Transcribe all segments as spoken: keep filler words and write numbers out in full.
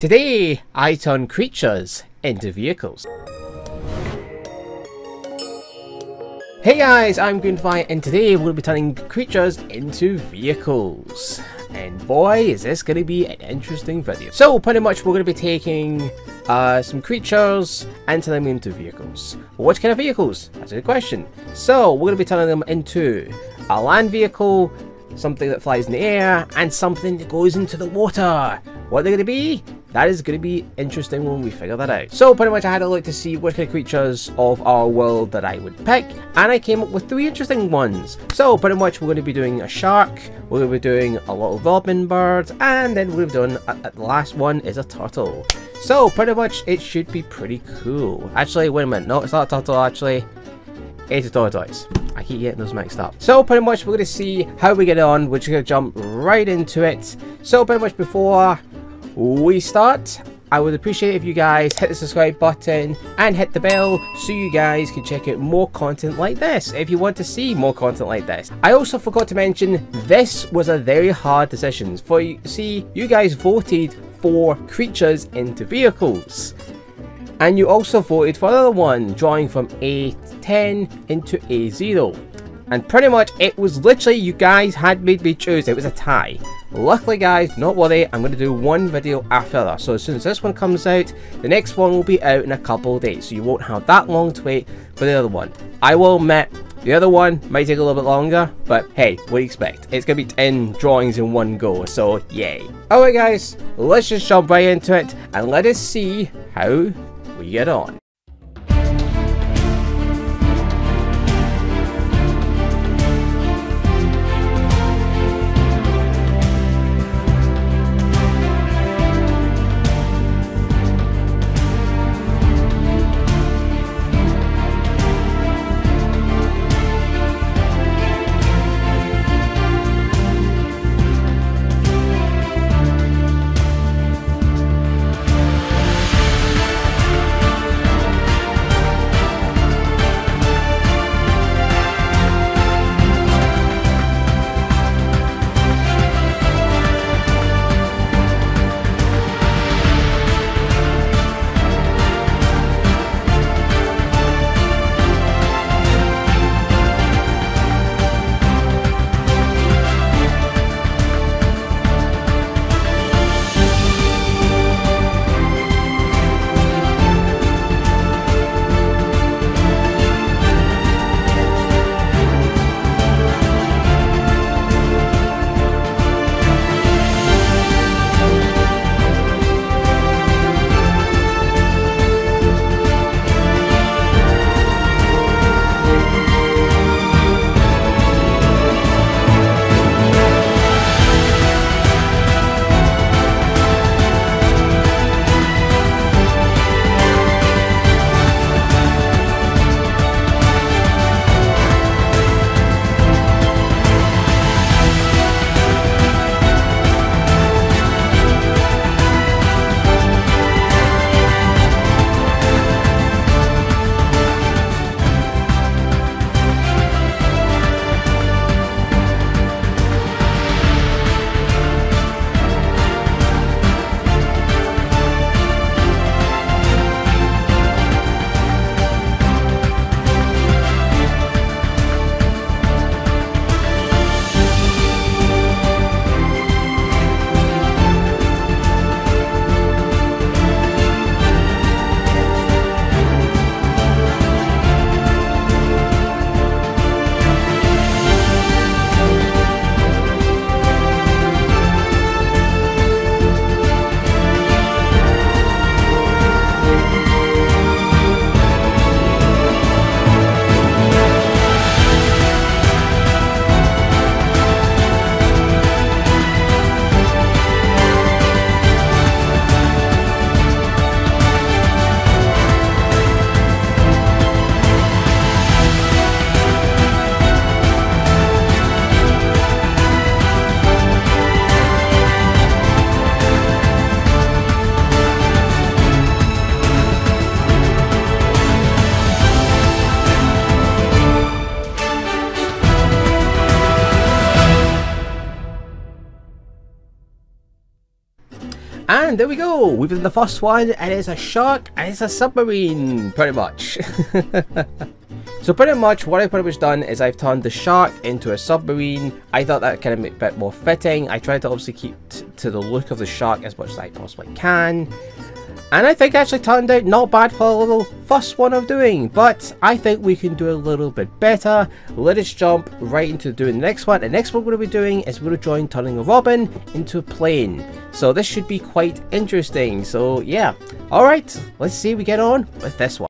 Today, I turn creatures into vehicles. Hey guys, I'm Greenfire, and today we're going to be turning creatures into vehicles. And boy, is this going to be an interesting video. So pretty much we're going to be taking uh, some creatures and turning them into vehicles. But what kind of vehicles? That's a good question. So we're going to be turning them into a land vehicle, something that flies in the air, and something that goes into the water. What they're going to be? That is going to be interesting when we figure that out. So pretty much I had a look to see what kind of creatures of our world that I would pick, and I came up with three interesting ones. So pretty much we're going to be doing a shark, we're going to be doing a little robin bird, and then we've done a, the last one is a turtle. So pretty much it should be pretty cool. Actually, wait a minute, no, it's not a turtle actually. It's a tortoise. I keep getting those mixed up. So pretty much we're going to see how we get on. We're just going to jump right into it. So pretty much before we start, I would appreciate if you guys hit the subscribe button and hit the bell so you guys can check out more content like this if you want to see more content like this. I also forgot to mention this was a very hard decision. For you see, you guys voted for creatures into vehicles. And you also voted for another one, drawing from A ten into A zero. And pretty much, it was literally, you guys had made me choose. It was a tie. Luckily, guys, not worry, I'm going to do one video after another. So as soon as this one comes out, the next one will be out in a couple of days. So you won't have that long to wait for the other one. I will admit, the other one might take a little bit longer, but hey, what do you expect? It's going to be ten drawings in one go, so yay. Alright guys, let's just jump right into it, and let us see how we get on. And there we go, we've been the first one, and it's a shark and it's a submarine, pretty much. So pretty much what I've pretty much done is I've turned the shark into a submarine. I thought that kind of made it a bit more fitting. I tried to obviously keep t to the look of the shark as much as I possibly can. And I think it actually turned out not bad for a little first one of doing, but I think we can do a little bit better. Let us jump right into doing the next one. The next one we're going to be doing is we're going to join turning a robin into a plane. So this should be quite interesting. So yeah, alright, let's see we get on with this one.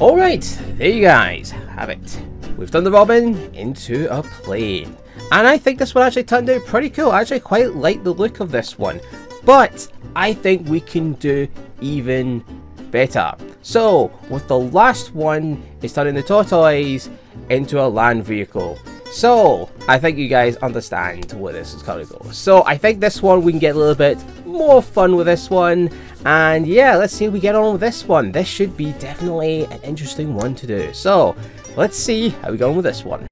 Alright, there you guys have it. We've done the robin into a plane. And I think this one actually turned out pretty cool. I actually quite like the look of this one. But I think we can do even better. So, with the last one, is turning the tortoise into a land vehicle. So, I think you guys understand where this is going to go. So, I think this one we can get a little bit more fun with this one. And yeah, let's see if we get on with this one. This should be definitely an interesting one to do. So, let's see how we go on with this one.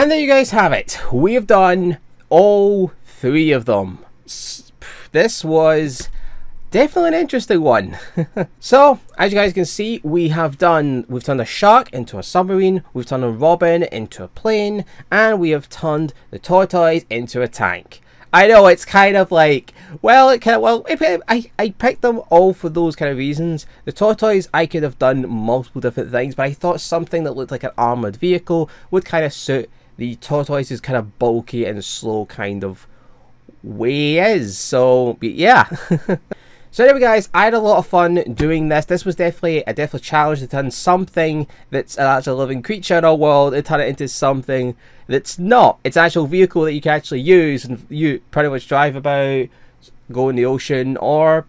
And there you guys have it. We have done all three of them. This was definitely an interesting one. So, as you guys can see, we have done, we've turned a shark into a submarine, we've turned a robin into a plane, and we have turned the tortoise into a tank. I know, it's kind of like, well, it kind of, well, it, I, I picked them all for those kind of reasons. The tortoise, I could have done multiple different things, but I thought something that looked like an armoured vehicle would kind of suit the tortoise's kind of bulky and slow kind of way is. So, yeah. So anyway guys, I had a lot of fun doing this. This was definitely a definitely challenge to turn something that's an actual living creature in our world and turn it into something that's not. It's an actual vehicle that you can actually use and you pretty much drive about, go in the ocean, or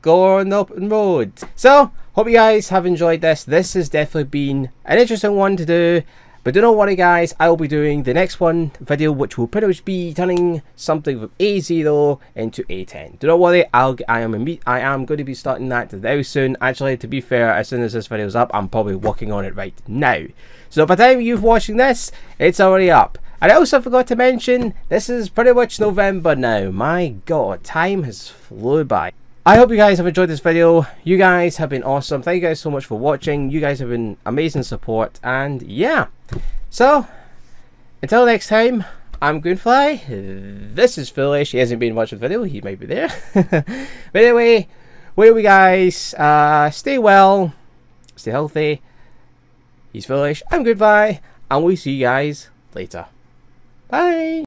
go on the open road. So, hope you guys have enjoyed this. This has definitely been an interesting one to do. But do not worry guys, I will be doing the next one video, which will pretty much be turning something from A zero into A ten. Do not worry, I'll, I am a, I am going to be starting that very soon. Actually, to be fair, as soon as this video is up, I'm probably working on it right now. So by the time you're watching this, it's already up. And I also forgot to mention, this is pretty much November now. My god, time has flew by. I hope you guys have enjoyed this video. You guys have been awesome. Thank you guys so much for watching. You guys have been amazing support. And yeah. So, until next time, I'm Goonfly. This is Foolish. He hasn't been watching the video. He might be there. But anyway, where are we guys? Uh, stay well. Stay healthy. He's Foolish. I'm Goonfly. And we'll see you guys later. Bye.